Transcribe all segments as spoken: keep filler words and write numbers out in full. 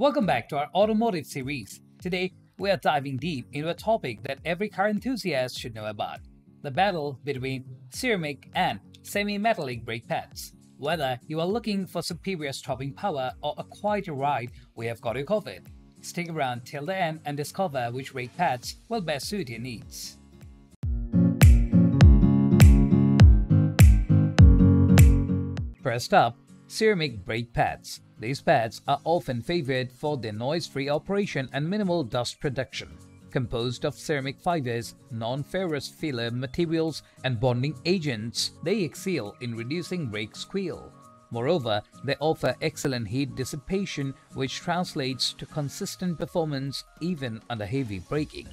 Welcome back to our automotive series. Today, we are diving deep into a topic that every car enthusiast should know about: the battle between ceramic and semi-metallic brake pads. Whether you are looking for superior stopping power or a quieter ride, we have got you covered. Stick around till the end and discover which brake pads will best suit your needs. First up, ceramic brake pads. These pads are often favored for their noise-free operation and minimal dust production. Composed of ceramic fibers, non-ferrous filler materials, and bonding agents, they excel in reducing brake squeal. Moreover, they offer excellent heat dissipation, which translates to consistent performance even under heavy braking.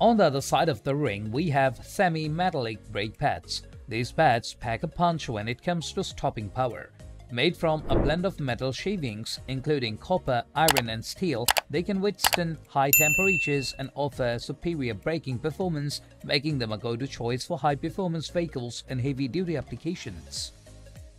On the other side of the ring, we have semi-metallic brake pads. These pads pack a punch when it comes to stopping power. Made from a blend of metal shavings, including copper, iron, and steel, they can withstand high temperatures and offer superior braking performance, making them a go-to choice for high-performance vehicles and heavy-duty applications.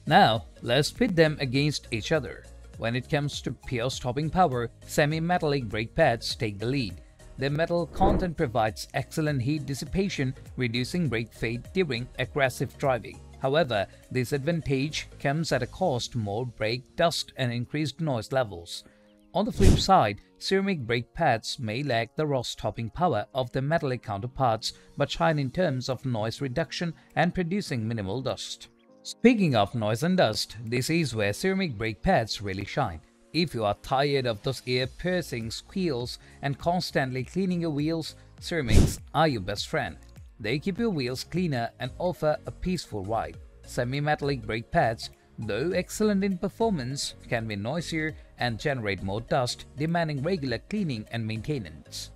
Now, let's pit them against each other. When it comes to pure stopping power, semi-metallic brake pads take the lead. Their metal content provides excellent heat dissipation, reducing brake fade during aggressive driving. However, this advantage comes at a cost: more brake dust and increased noise levels. On the flip side, ceramic brake pads may lack the raw stopping power of their metallic counterparts, but shine in terms of noise reduction and producing minimal dust. Speaking of noise and dust, this is where ceramic brake pads really shine. If you are tired of those ear-piercing squeals and constantly cleaning your wheels, ceramics are your best friend. They keep your wheels cleaner and offer a peaceful ride. Semi-metallic brake pads, though excellent in performance, can be noisier and generate more dust, demanding regular cleaning and maintenance.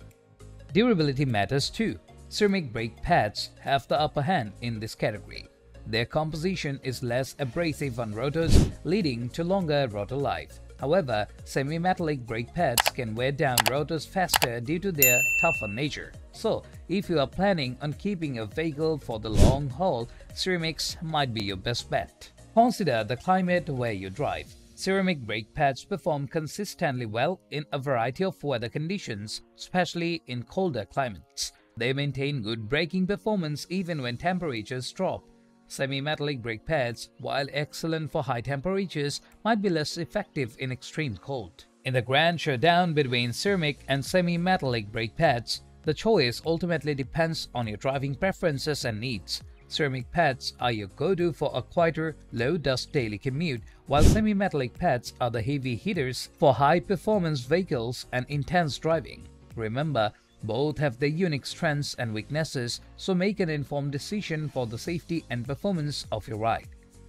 Durability matters too. Ceramic brake pads have the upper hand in this category. Their composition is less abrasive on rotors, leading to longer rotor life. However, semi-metallic brake pads can wear down rotors faster due to their tougher nature. So, if you are planning on keeping your vehicle for the long haul, ceramics might be your best bet. Consider the climate where you drive. Ceramic brake pads perform consistently well in a variety of weather conditions, especially in colder climates. They maintain good braking performance even when temperatures drop. Semi-metallic brake pads, while excellent for high temperatures, might be less effective in extreme cold. In the grand showdown between ceramic and semi-metallic brake pads, the choice ultimately depends on your driving preferences and needs. Ceramic pads are your go-to for a quieter, low-dust daily commute, while semi-metallic pads are the heavy hitters for high-performance vehicles and intense driving. Remember, both have their unique strengths and weaknesses, so make an informed decision for the safety and performance of your ride.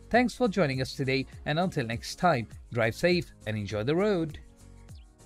Thanks for joining us today, and until next time, drive safe and enjoy the road.